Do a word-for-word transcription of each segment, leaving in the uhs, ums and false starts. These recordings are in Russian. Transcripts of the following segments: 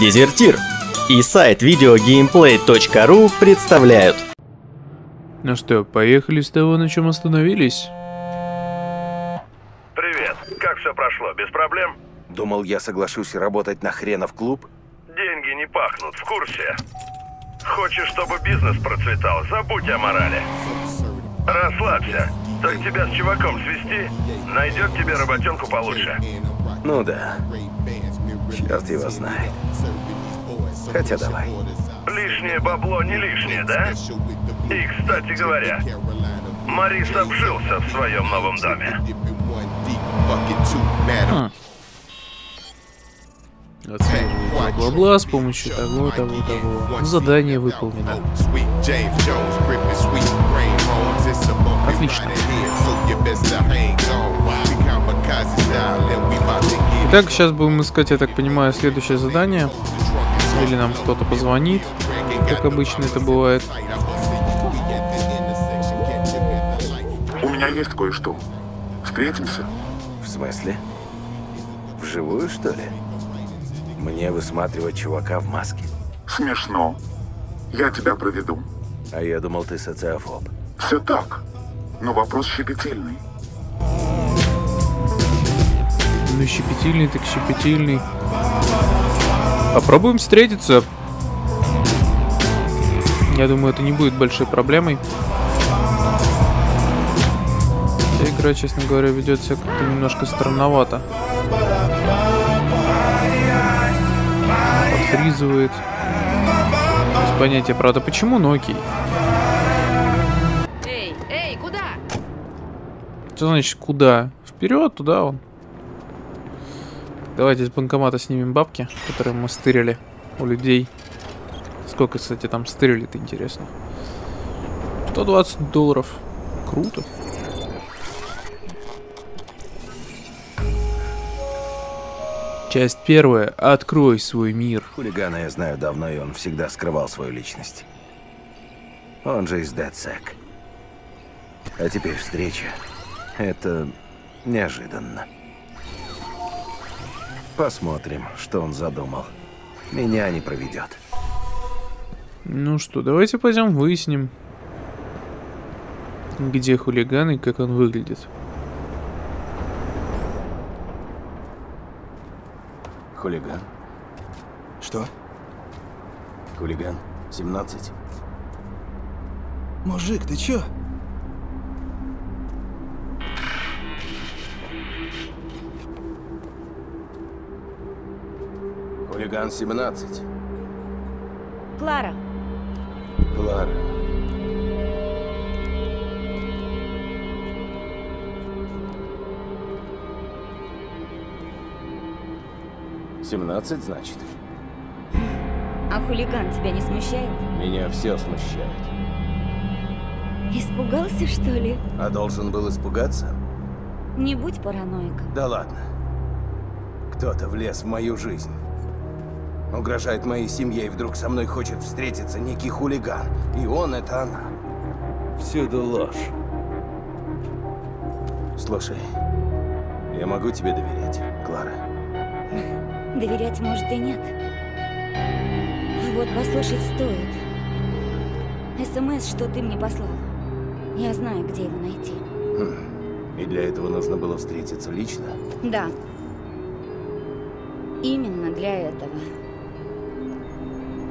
Дезертир и сайт видео геймплей точка ру представляют. Ну что, поехали с того, на чем остановились? Привет, как все прошло, без проблем? Думал, я соглашусь работать на хренов клуб? Деньги не пахнут, в курсе. Хочешь, чтобы бизнес процветал, забудь о морали. Расслабься, так тебя с чуваком свести, найдет тебе работенку получше. Ну да, черт его знает. Хотя давай. Лишнее бабло не лишнее, да? И, кстати говоря, Марис обжился в своем новом доме. А. Отслеживаю бла-бла с помощью того, того, того. Задание выполнено. Отлично. Итак, сейчас будем искать, я так понимаю, следующее задание. Или нам кто-то позвонит, как обычно это бывает. У меня есть кое-что. Встретимся? В смысле? Вживую, что ли? Мне высматривать чувака в маске. Смешно. Я тебя проведу. А я думал, ты социофоб. Все так. Но вопрос щепетильный. Ну щепетильный так щепетильный. Попробуем встретиться. Я думаю, это не будет большой проблемой. Эта игра, честно говоря, ведет себя как-то немножко странновато. Фризует. Без понятия, правда, почему, но окей. Эй, эй, куда? Что значит куда? Вперед, туда он. Давайте с банкомата снимем бабки, которые мы стырили у людей. Сколько, кстати, там стырили-то, интересно. сто двадцать долларов. Круто. Часть первая. Открой свой мир. Хулигана я знаю давно, и он всегда скрывал свою личность. Он же из DedSec. А теперь встреча. Это неожиданно. Посмотрим, что он задумал. Меня не проведет. Ну что, давайте пойдем выясним, где хулиган и как он выглядит. Хулиган. Что? Хулиган. семнадцать. Мужик, ты чё? Хулиган семнадцать. Клара. Клара. семнадцать, значит. А хулиган тебя не смущает? Меня все смущает. Испугался, что ли? А должен был испугаться? Не будь параноиком. Да ладно. Кто-то влез в мою жизнь. Угрожает моей семье, и вдруг со мной хочет встретиться некий хулиган. И он — это она. Всюду ложь. Слушай, я могу тебе доверять, Клара? Доверять, может, и нет. А вот послушать стоит. СМС, что ты мне послал. Я знаю, где его найти. Хм. И для этого нужно было встретиться лично? Да. Именно для этого.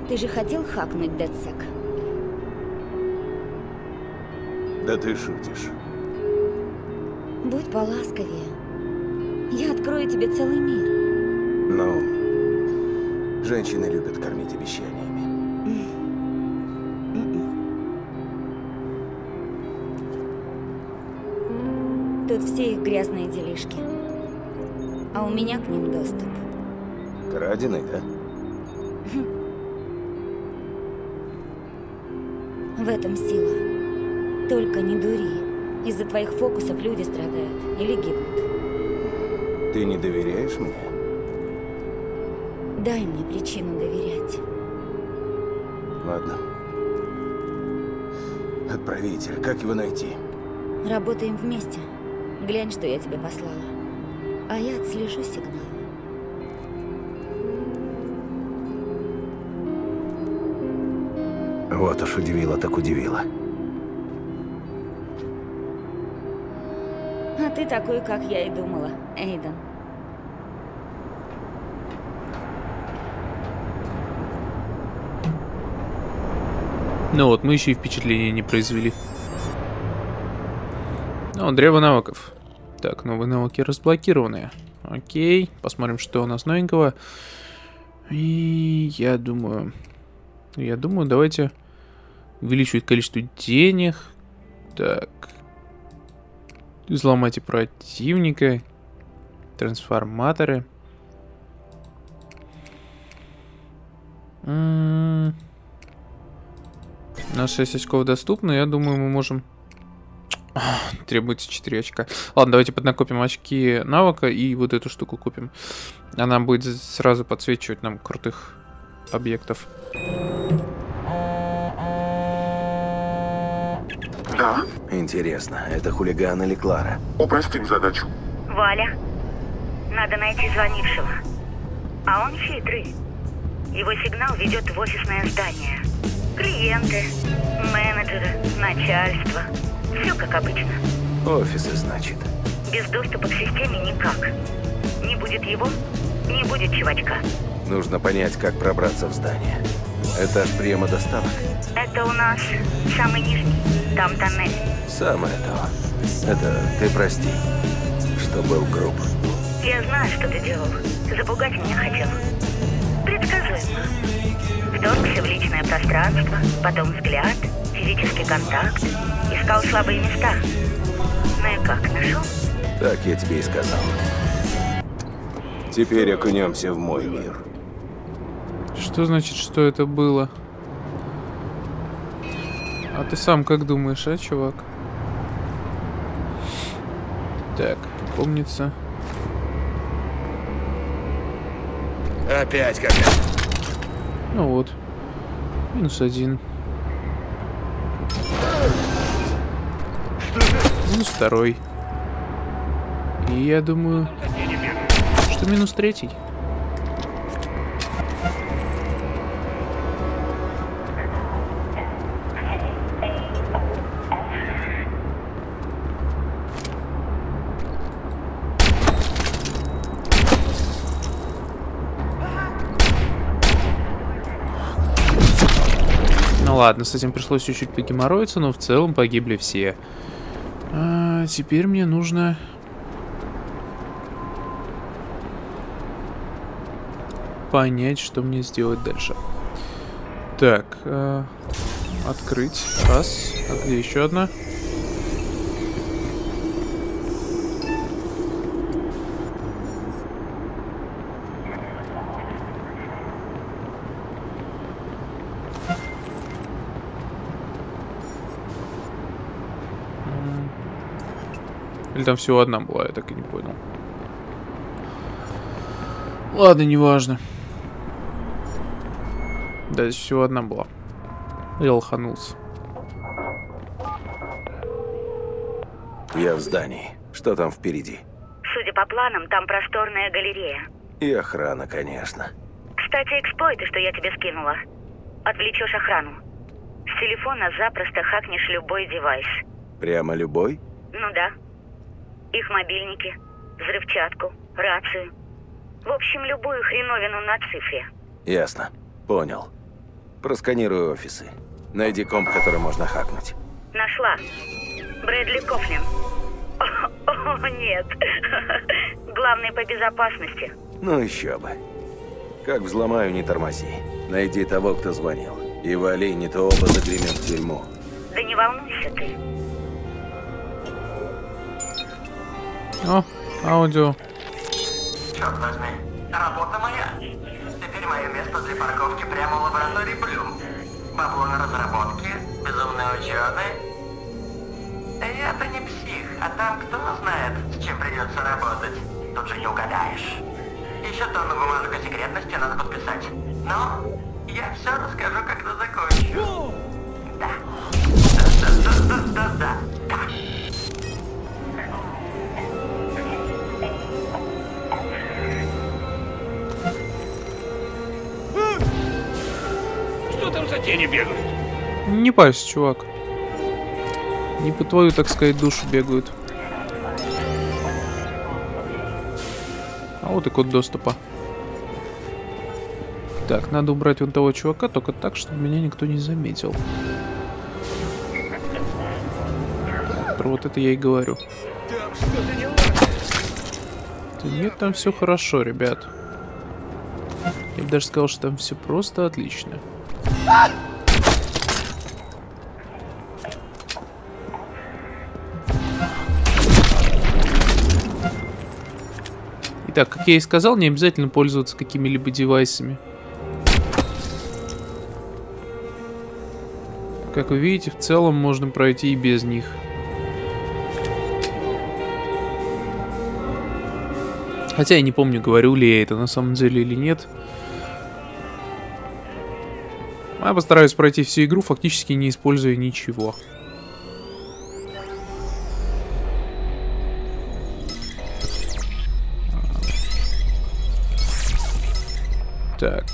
Ты же хотел хакнуть DedSec? Да ты шутишь. Будь поласковее. Я открою тебе целый мир. Ну, женщины любят кормить обещаниями. Mm-mm. Тут все их грязные делишки. А у меня к ним доступ. Краденый, да? В этом сила. Только не дури. Из-за твоих фокусов люди страдают или гибнут. Ты не доверяешь мне? Дай мне причину доверять. Ладно. Отправитель, как его найти? Работаем вместе. Глянь, что я тебе послала. А я отслежу сигнал. Вот уж удивило, так удивило. А ты такой, как я и думала, Эйден. Ну вот, мы еще и впечатления не произвели. О, древо навыков. Так, новые навыки разблокированы. Окей, посмотрим, что у нас новенького. И я думаю... Я думаю, давайте увеличивать количество денег. Так. Изломайте противника. Трансформаторы. М-м-м. У нас шесть очков доступно, я думаю, мы можем... Требуется четыре очка. Ладно, давайте поднакопим очки навыка и вот эту штуку купим. Она будет сразу подсвечивать нам крутых объектов. Да? Интересно, это хулиган или Клара? Упростим задачу. Валя, надо найти звонившего. А он хитрый. Его сигнал ведет в офисное здание. Клиенты, менеджеры, начальство. Все как обычно. Офисы, значит. Без доступа к системе никак. Не будет его, не будет чувачка. Нужно понять, как пробраться в здание. Этаж приема доставок. Это у нас самый нижний. Там тоннель. Самое то. Это ты прости, что был груб. Я знаю, что ты делал. Запугать меня хотел. Предсказуемо. Вторгся в личное пространство, потом взгляд, физический контакт. Искал слабые места. Ну и как, нашел? Так я тебе и сказал. Теперь окунемся в мой мир. Что значит, что это было? А ты сам как думаешь, а, чувак? Так, помнится. Опять как-то. Ну вот. Минус один. Минус второй. И я думаю, что минус третий. Ну ладно, с этим пришлось чуть-чуть погеморроиться, но в целом погибли все. А теперь мне нужно... понять, что мне сделать дальше. Так. Э, открыть. Раз. А где еще одна? Или там всего одна была, я так и не понял. Ладно, неважно. Да, здесь всего одна была. Я лоханулся. Я в здании. Что там впереди? Судя по планам, там просторная галерея. И охрана, конечно. Кстати, эксплойты, что я тебе скинула. Отвлечешь охрану. С телефона запросто хакнешь любой девайс. Прямо любой? Ну да. Их мобильники, взрывчатку, рацию. В общем, любую хреновину на цифре. Ясно. Понял. Просканирую офисы. Найди комп, который можно хакнуть. Нашла. Брэдли Кофлин. О, о нет. Главный по безопасности. Ну еще бы. Как взломаю, не тормози. Найди того, кто звонил. И вали, не то оба загремем в тюрьму. Да не волнуйся ты. О, аудио. Черт возьми, работа моя. Теперь мое место для парковки прямо в лаборатории Блюм. Бабло на разработке, безумные ученые. Я-то не псих, а там кто знает, с чем придется работать. Тут же не угадаешь. Еще тонну бумажку секретности надо подписать. Но я все расскажу, когда закончу. Да. Да-да-да-да-да-да. Да. Что там за тени бегают? Не парься, чувак. Не по твою, так сказать, душу бегают. А вот и код доступа. Так, надо убрать вон того чувака, только так, чтобы меня никто не заметил. Про вот это я и говорю. Да нет, там все хорошо, ребят. Я бы даже сказал, что там все просто отлично. Итак, как я и сказал, не обязательно пользоваться какими-либо девайсами. Как вы видите, в целом можно пройти и без них. Хотя я не помню, говорю ли я это на самом деле или нет. Я постараюсь пройти всю игру, фактически не используя ничего. Так.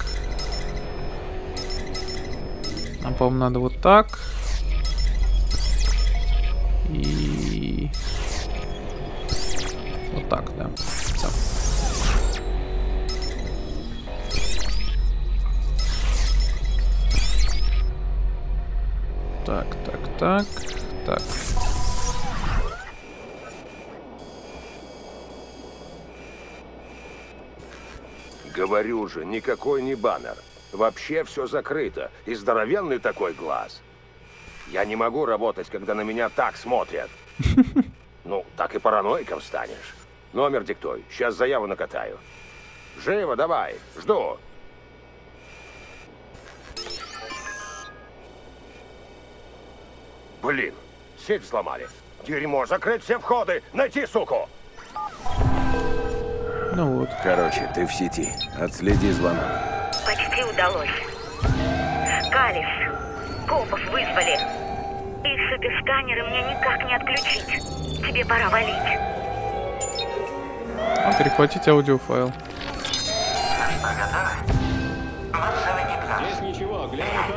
Нам, по-моему, надо вот так. И... вот так, да. Сам. Так, так, так, так. Говорю же, никакой не баннер. Вообще все закрыто. И здоровенный такой глаз. Я не могу работать, когда на меня так смотрят. Ну, так и параноиком станешь. Номер диктуй. Сейчас заяву накатаю. Живо, давай. Жду. Блин, сеть взломали. Дерьмо, закрыть все входы. Найти, суку. Ну вот. Короче, ты в сети. Отследи звонок. Почти удалось. Скалис. Копов вызвали. Их суперсканеры мне никак не отключить. Тебе пора валить. А, перехватить аудиофайл. Здесь ничего, глянь там.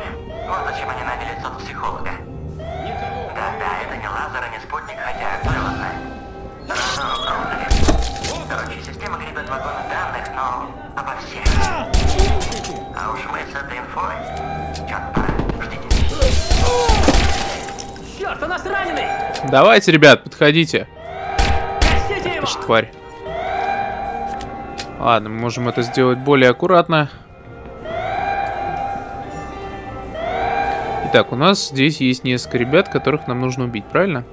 Вот почему не навели сад психолога. Да-да, это не лазер, не спутник, хотя целостная. Короче, система гребет вагоны данных, но обо всех. А уж мы с этой инфой. Черт, пора, ждите. Черт, у нас раненый! Давайте, ребят, подходите. Несите его! Это ж тварь. Ладно, мы можем это сделать более аккуратно. Итак, у нас здесь есть несколько ребят, которых нам нужно убить, правильно?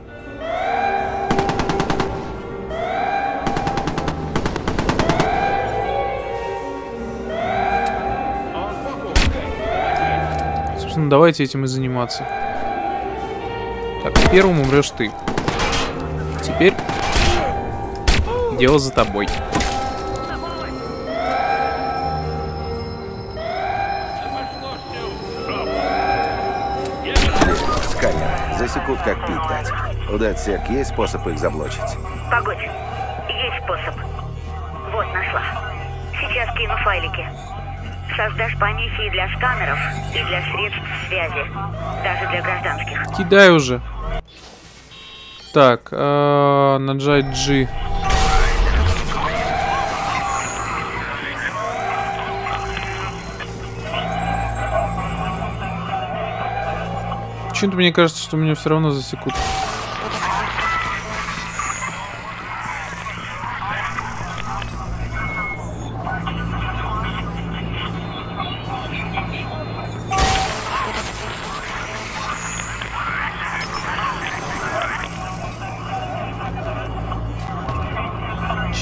Собственно, давайте этим и заниматься. Так, первым умрешь ты. Теперь дело за тобой. Сканер. Засекут, как пить дать. У DedSec есть способ их заблочить? Погодь. Есть способ. Вот, нашла. Сейчас кину файлики. Создашь помехи и для сканеров, и для средств связи. Даже для гражданских. Кидай уже. Так, э-э, нажать G. Почему-то мне кажется, что меня все равно засекут.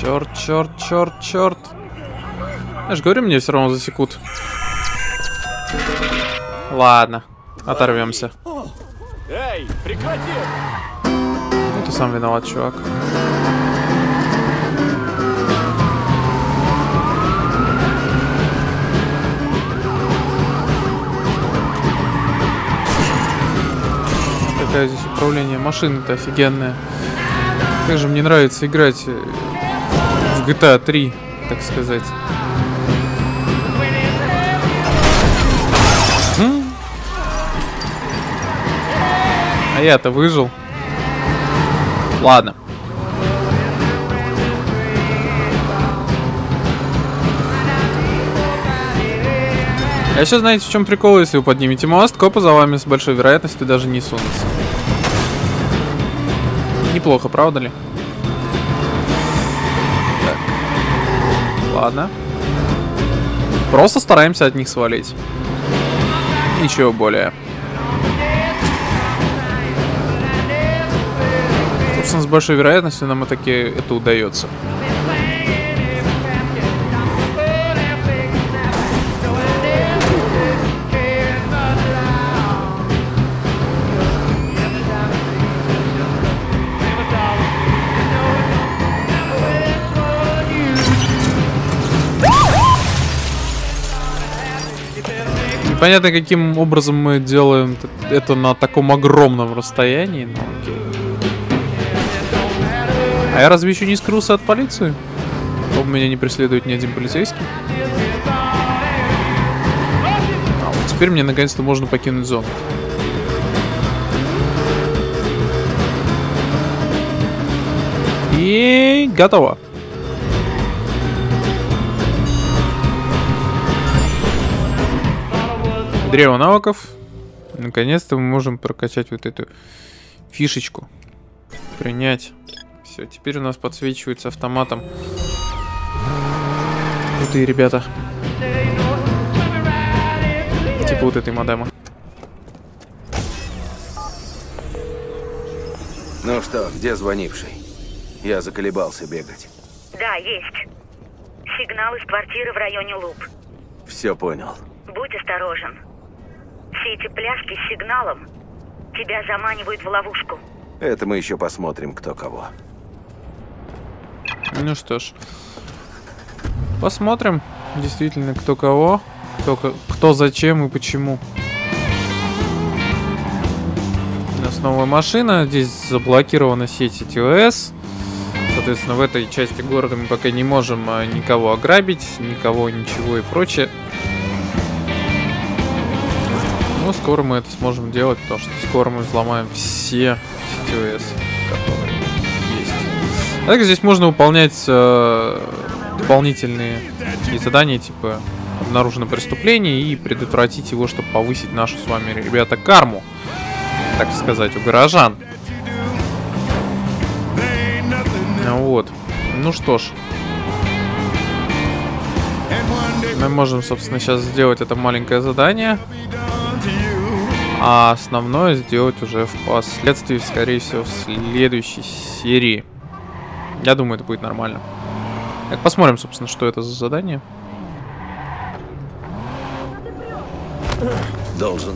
Черт, черт, черт, черт. Я же говорю, меня все равно засекут. Ладно, оторвемся. Эй, прекрати! Ну ты сам виноват, чувак. Какая здесь управление машины-то офигенная. Как же мне нравится играть в джи ти эй три, так сказать. А я-то выжил. Ладно. А еще знаете, в чем прикол? Если вы поднимете мост, копы за вами с большой вероятностью даже не сунутся. Неплохо, правда ли? Так. Ладно. Просто стараемся от них свалить. Ничего более. Собственно, с большой вероятностью нам и таки это удается. Понятно, каким образом мы делаем это на таком огромном расстоянии, но окей. А я разве еще не скрылся от полиции? Чтобы меня не преследует ни один полицейский. А вот теперь мне наконец-то можно покинуть зону. И готово. Древо навыков. Наконец-то мы можем прокачать вот эту фишечку. Принять. Все, теперь у нас подсвечивается автоматом. Крутые ребята. Типа вот этой мадамы. Ну что, где звонивший? Я заколебался бегать. Да, есть. Сигнал из квартиры в районе Луп. Все понял. Будь осторожен. Все эти пляски с сигналом тебя заманивают в ловушку. Это мы еще посмотрим, кто кого. Ну что ж. Посмотрим, действительно, кто кого, кто, кто зачем и почему. У нас новая машина. Здесь заблокирована сеть си ти о эс. Соответственно, в этой части города мы пока не можем никого ограбить, никого, ничего и прочее. Но скоро мы это сможем делать, потому что скоро мы взломаем все си ти о эс, которые есть. А также здесь можно выполнять э, дополнительные задания, типа обнаружено преступление и предотвратить его, чтобы повысить нашу с вами, ребята, карму, так сказать, у горожан. Вот. Ну что ж. Мы можем, собственно, сейчас сделать это маленькое задание. А основное сделать уже впоследствии, скорее всего, в следующей серии. Я думаю, это будет нормально. Так, посмотрим, собственно, что это за задание. Должен.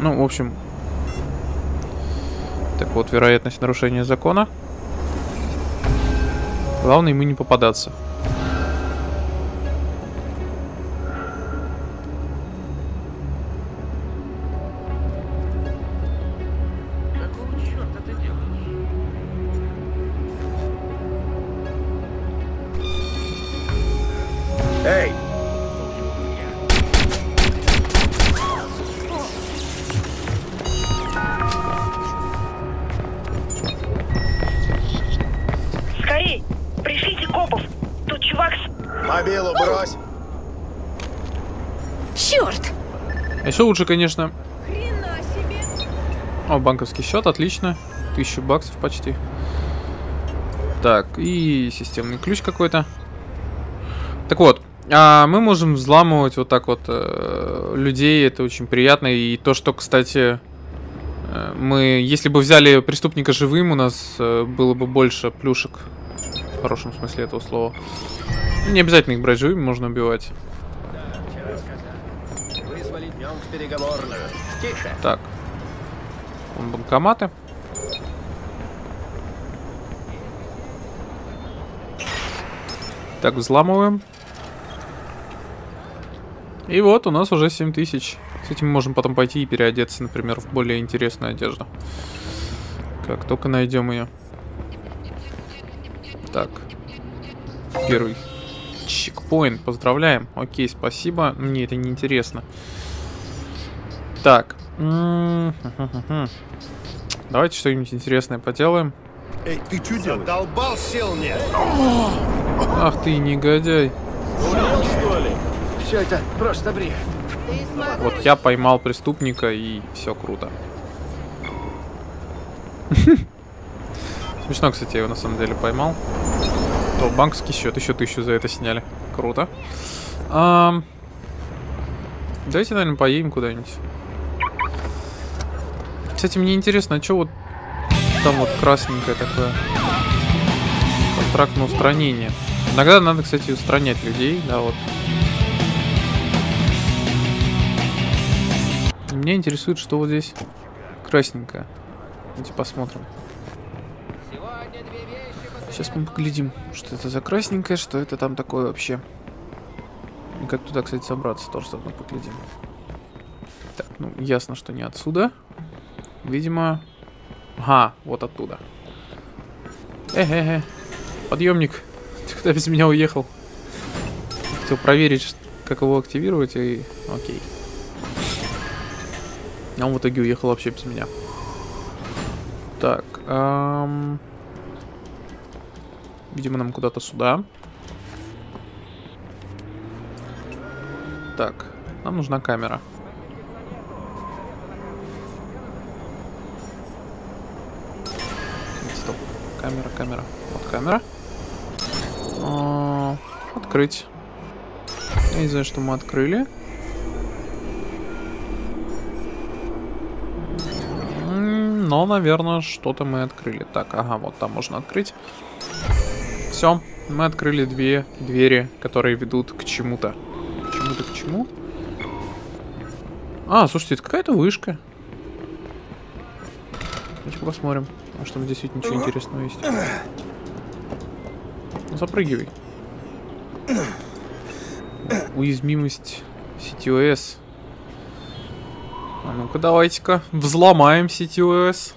Ну, в общем. Так вот, вероятность нарушения закона. Главное ему не попадаться. Еще лучше, конечно. О, банковский счет, отлично. Тысячу баксов почти. Так, и системный ключ какой-то. Так вот, а мы можем взламывать вот так вот э, людей, это очень приятно. И то, что, кстати, э, мы, если бы взяли преступника живым, у нас э, было бы больше плюшек. В хорошем смысле этого слова. Не обязательно их брать живыми, можно убивать. Так, вон банкоматы. Так, взламываем. И вот у нас уже семь тысяч. С этим мы можем потом пойти и переодеться, например, в более интересную одежду. Как только найдем ее. Так, первый чекпоинт, поздравляем. Окей, спасибо, мне это не интересно. Так, Давайте что-нибудь интересное поделаем. Эй, ты что делаешь? Задолбал, сел мне. Ах ты негодяй. Урел, что ли? Все это просто бред. Вот я поймал преступника, и все круто. Смешно, кстати, я его на самом деле поймал. То банковский счет, еще тысячу за это сняли. Круто. А, давайте, наверное, поедем куда-нибудь. Кстати, мне интересно, а что вот там вот красненькое такое? Контракт на устранение. Иногда надо, кстати, устранять людей, да, вот. Меня интересует, что вот здесь красненькое. Давайте посмотрим. Сейчас мы поглядим, что это за красненькое, что это там такое вообще. И как туда, кстати, собраться, тоже заодно поглядим. Так, ну, ясно, что не отсюда. Видимо... Ага, вот оттуда. Э-э-э. Подъемник. Ты куда без меня уехал? Хотел проверить, как его активировать, и... Окей. А он в итоге уехал вообще без меня. Так, эм... видимо, нам куда-то сюда. Так, нам нужна камера. Стоп. Камера, камера. Вот камера. О, открыть. Я не знаю, что мы открыли. Но, наверное, что-то мы открыли. Так, ага, вот там можно открыть. Все, мы открыли две двери, которые ведут к чему-то. К чему-то, к чему? А, слушайте, это какая-то вышка. Давайте посмотрим. Может, там действительно ничего интересного есть. Ну, запрыгивай. Уязвимость си ти о эс. А ну-ка, давайте-ка взломаем си ти о эс.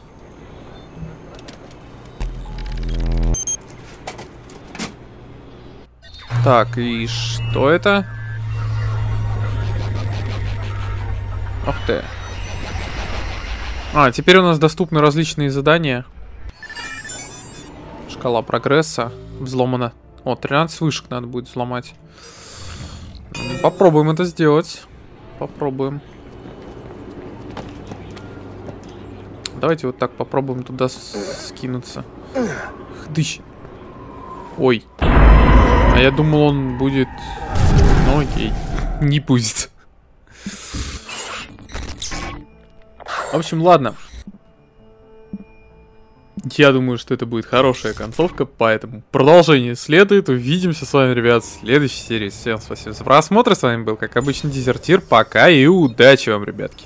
Так, и что это? Ах ты. А, теперь у нас доступны различные задания. Шкала прогресса взломана. О, тринадцать вышек надо будет взломать. Попробуем это сделать. Попробуем. Давайте вот так попробуем туда скинуться. Хдыщ. Ой. А я думал, он будет... Ну окей. Не пусть. В общем, ладно. Я думаю, что это будет хорошая концовка, поэтому продолжение следует. Увидимся с вами, ребят, в следующей серии. Всем спасибо за просмотр. С вами был, как обычно, Дезертир. Пока и удачи вам, ребятки.